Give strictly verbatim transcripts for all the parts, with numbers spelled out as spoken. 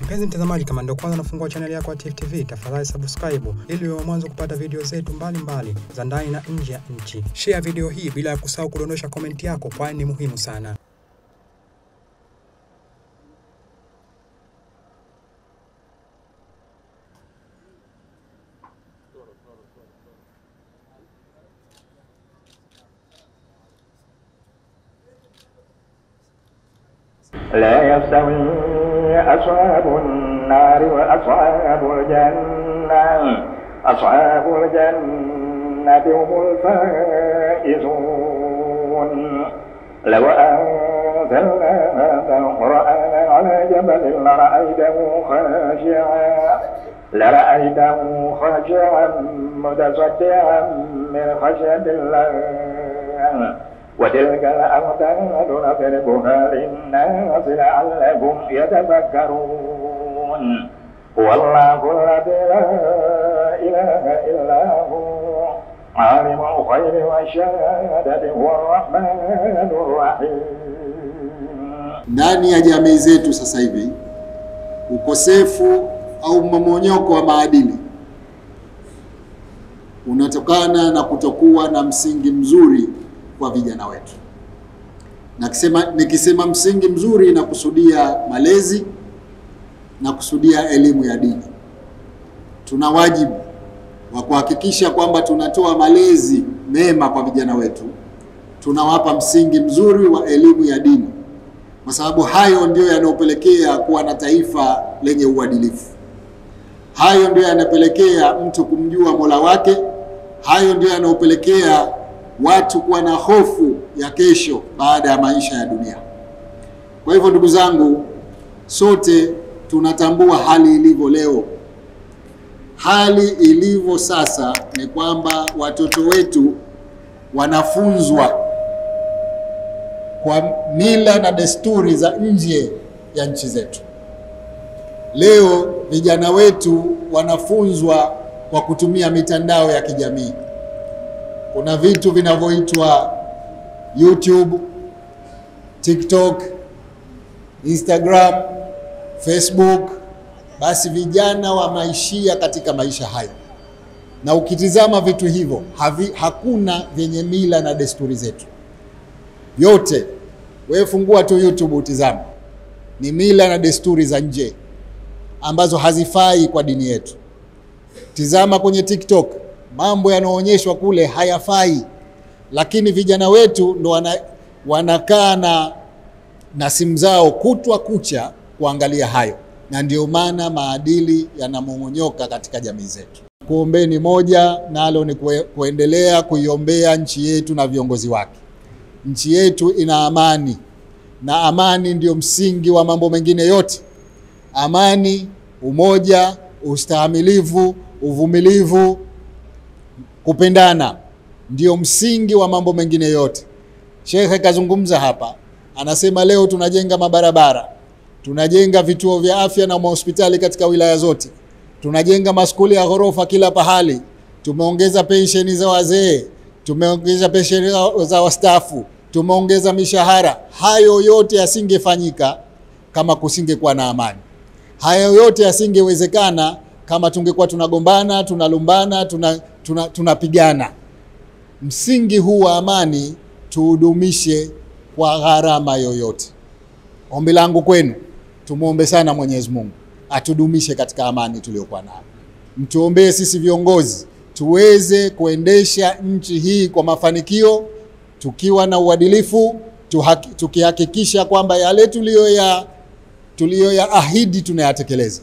Mpenzi mtazamaji, kama ndio kwanza nafungua channel yako ya T I F U T V, tafadhali subscribe ili uwe mwanzo kupata video zetu mbalimbali za ndani na nje ya nchi. Share video hii bila kusahau kudondosha comment yako kwani ni muhimu sana. لا يستوي أصحاب النار وأصحاب الجنة أصحاب الجنة هم الفائزون. لو أنزلنا هذا القرآن على جبل لرأيته خاشعا لرأيته خاشعا متصدعا من خشية الله. وتلك الأمثال نضربها للناس لعلهم يتفكرون. هو الله الذي لا إله إلا هو عالم الغيب والشهادة هو الرحمن الرحيم. Ndani ya jamii zetu sasa hivi ukosefu au mmomonyoko wa maadili unatokana na kutokuwa na msingi mzuri kwa vijana wetu. Na kisema, nikisema msingi mzuri na kusudia malezi na kusudia elimu ya dini. Tuna wajibu wa kuhakikisha kwamba tunatoa malezi mema kwa vijana wetu. Tunawapa msingi mzuri wa elimu ya dini. Kwa sababu hayo ndio yanayopelekea kuwa na taifa lenye uadilifu. Hayo ndio yanapelekea mtu kumjua Mola wake. Hayo ndio yanayopelekea watu kuwa na hofu ya kesho baada ya maisha ya dunia. Kwa hivyo ndugu zangu, sote tunatambua hali ilivyo leo. Hali ilivyo sasa ni kwamba watoto wetu wanafunzwa kwa mila na desturi za nje ya nchi zetu. Leo vijana wetu wanafunzwa kwa kutumia mitandao ya kijamii. Kuna vitu vinavyoitwa YouTube, TikTok, Instagram, Facebook. Basi vijana wamaishia katika maisha hayo. Na ukitizama vitu hivyo, havi, hakuna vyenye mila na desturi zetu. Yote, wewe fungua tu YouTube utizame. Ni mila na desturi za nje ambazo hazifai kwa dini yetu. Tizama kwenye TikTok. Mambo yanayoonyeshwa kule hayafai, lakini vijana wetu ndo wana, wanakaa na na simu zao kutwa kucha kuangalia hayo, na ndio maana maadili yanamongonyoka katika jamii zetu. Kuombeni moja nalo ni kuendelea kuiombea nchi yetu na viongozi wake. Nchi yetu ina amani, na amani ndio msingi wa mambo mengine yote. Amani, umoja, ustahimilivu, uvumilivu, kupendana ndio msingi wa mambo mengine yote. Sheikh kazungumza hapa, anasema leo tunajenga mabarabara, tunajenga vituo vya afya na mahospitali katika wilaya zote, tunajenga maskuli ya ghorofa kila pahali, tumeongeza pensheni za wazee, tumeongeza pensheni za wastaafu, tumeongeza mishahara. Hayo yote yasingefanyika kama kusingekuwa na amani. Hayo yote yasingewezekana kama tungekuwa tunagombana, tunalumbana, tuna tunapigana. Msingi huu wa amani tuudumishe kwa gharama yoyote. Ombi langu kwenu, tumuombe sana Mwenyezi Mungu atudumishe katika amani tuliyokuwa nayo. Mtuombee sisi viongozi tuweze kuendesha nchi hii kwa mafanikio tukiwa na uadilifu, tukihakikisha kwamba yale tuliyoya tuliyoyaahidi tunayatekeleza.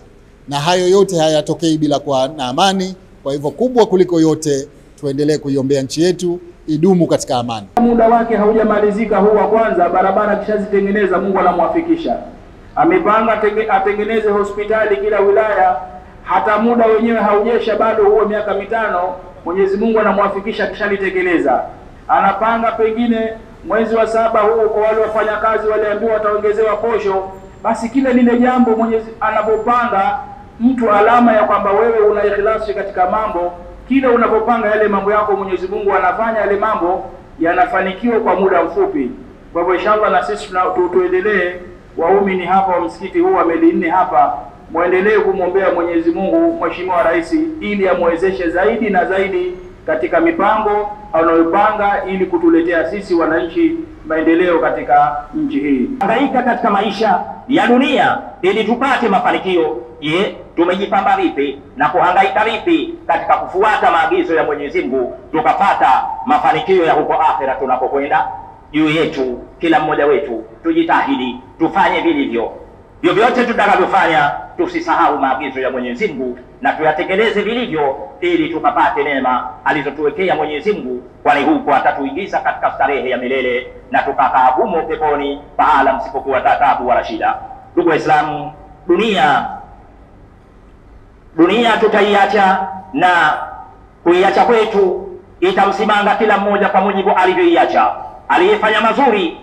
Na hayo yote hayatokei bila kuwa na amani. Kwa hivyo kubwa kuliko yote tuendelee kuiombea nchi yetu idumu katika amani. Muda wake haujamalizika huu wa kwanza. Barabara kishazitengeneza, Mungu anamwafikisha. Amepanga atengeneze hospitali kila wilaya, hata muda wenyewe haujesha bado, huo miaka mitano. Mwenyezi Mungu anamwafikisha kishalitekeleza. Anapanga pengine mwezi wa saba huu kwa wale wafanyakazi waliambiwa wataongezewa posho. Basi kile lile jambo Mwenyezi anapopanga mtu, alama ya kwamba wewe una ikhlasi katika mambo. Kile unapopanga yale mambo yako, Mwenyezi Mungu anafanya yale mambo yanafanikiwa kwa muda mfupi. Kwa hivyo inshallah na sisi tuendelee. Waumini hapa wa msikiti huu wa Medina hapa muendelee kumwombea Mwenyezi Mungu Mheshimiwa Rais ili amwezeshe zaidi na zaidi katika mipango anayopanga ili kutuletea sisi wananchi maendeleo katika nchi hii. Hangaika katika maisha ya dunia ili tupate mafanikio. Je, tumejipamba vipi na kuhangaika vipi katika kufuata maagizo ya Mwenyezi Mungu tukapata mafanikio ya huko akhera tunapokwenda? Juu yetu kila mmoja wetu tujitahidi tufanye vilivyo. Vyovyote tutakavyofanya tusisahau maagizo ya Mwenyezi Mungu na tuyatekeleze vilivyo ili tukapate neema alizotuwekea Mwenyezi Mungu, kwani huko atatuingiza katika starehe ya milele na tukakaa humo peponi pahala msipokuwa taabu wala shida. Ndugu Waislamu, dunia dunia tutaiacha na kuiacha kwetu itamsimanga kila mmoja kwa mujibu alivyoiacha. Aliyefanya mazuri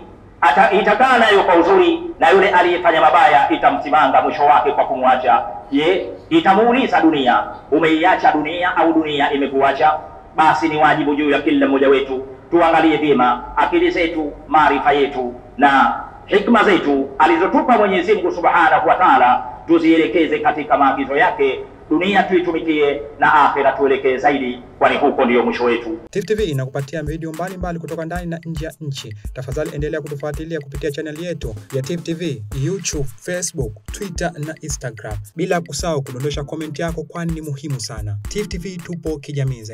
itakaa nayo kwa uzuri, na yule aliyefanya mabaya itamsimanga mwisho wake kwa kumwacha. Je, itamuuliza dunia, umeiacha dunia au dunia imekuacha? Basi ni wajibu juu ya kila mmoja wetu tuangalie vyema akili zetu, maarifa yetu na hikma zetu alizotupa Mwenyezi Mungu Subhanahu wa Ta'ala, tuzielekeze katika maagizo yake. Dunia tuitumikie na akhera tuelekee zaidi, kwani huko ndio mwisho wetu. T I F U T V inakupatia video mbalimbali kutoka ndani na nje ya nchi. Tafadhali endelea kutufuatilia kupitia channel yetu ya T I F U T V, YouTube, Facebook, Twitter na Instagram. Bila kusahau kudondosha comment yako, kwani ni muhimu sana. T I F U T V tupo kijamii zaidi.